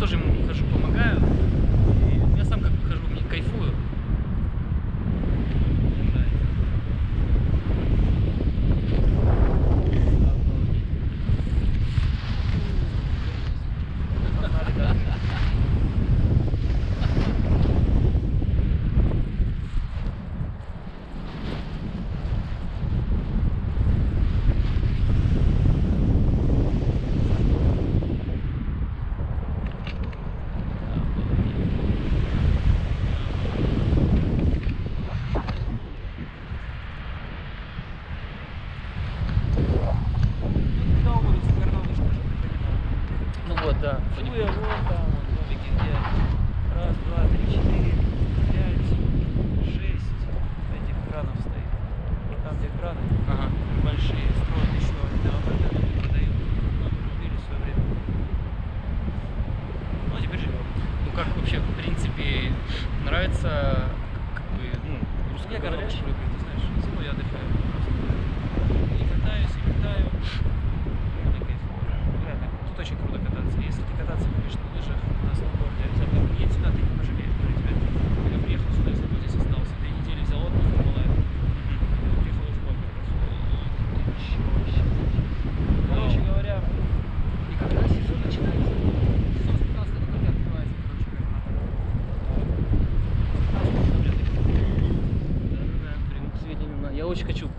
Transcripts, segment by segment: тоже ему хожу, помогаю. И я сам как хожу, мне кайфую.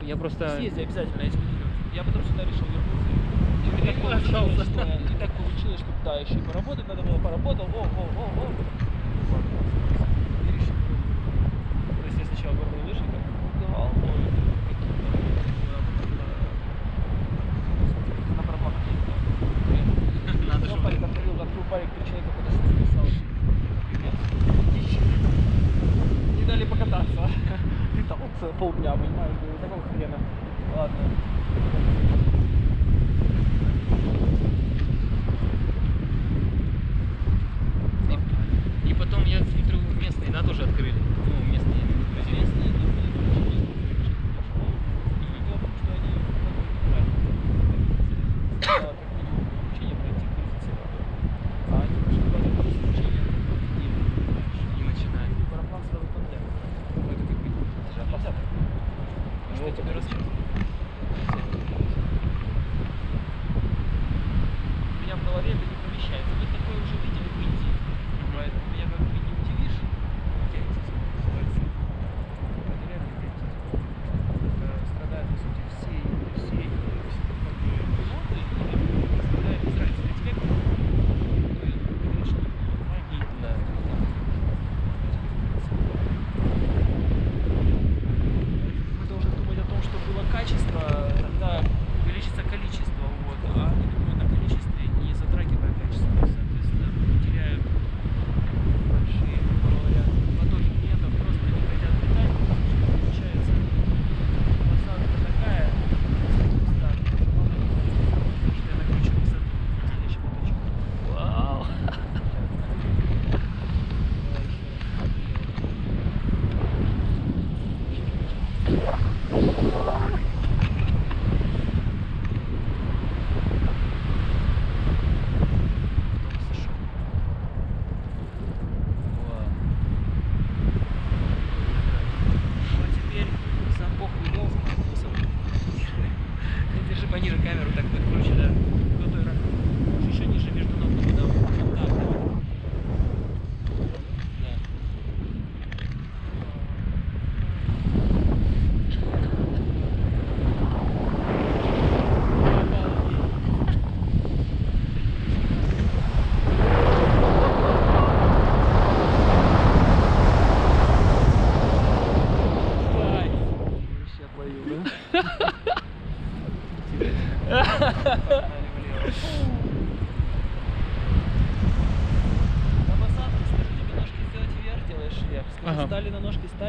Я просто... Съезди обязательно, я тебе делю. Я потом сюда решил вернуться. И так получилось, что да, еще и поработать надо было, поработал. И решил. То есть я сначала горные лыжи как давал, на пробах. Потом парень открыл, причиной какой-то списал. Не дали покататься. Ты там вот полдня, понимаешь, такого хрена. Ладно. И потом я смотрю, местные, да, тоже открыли. Ну, местные, местные.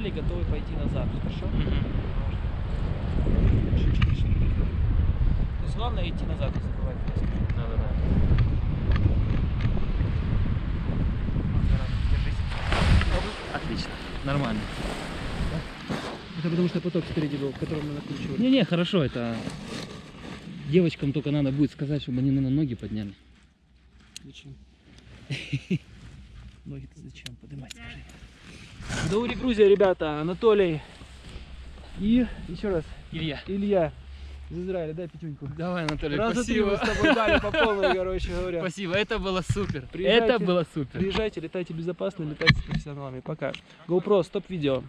Готовы пойти назад, хорошо? То есть главное идти назад, не забывать. Да. Отлично, нормально. Да? Это потому что поток впереди был, который мы накручивали. Не-не, хорошо, это девочкам только надо будет сказать, чтобы они на ноги подняли. Зачем? Ноги-то зачем поднимать, скажи. Гудаури, Грузия, ребята, Анатолий и еще раз Илья. Из Израиля, дай пятюньку. Давай, Анатолий, спасибо. Раза 3 мы с тобой дали по полной, короче говоря. Спасибо, это было супер. Приезжайте, это было супер. Приезжайте, летайте безопасно, летайте с профессионалами. Пока. GoPro, стоп-видео.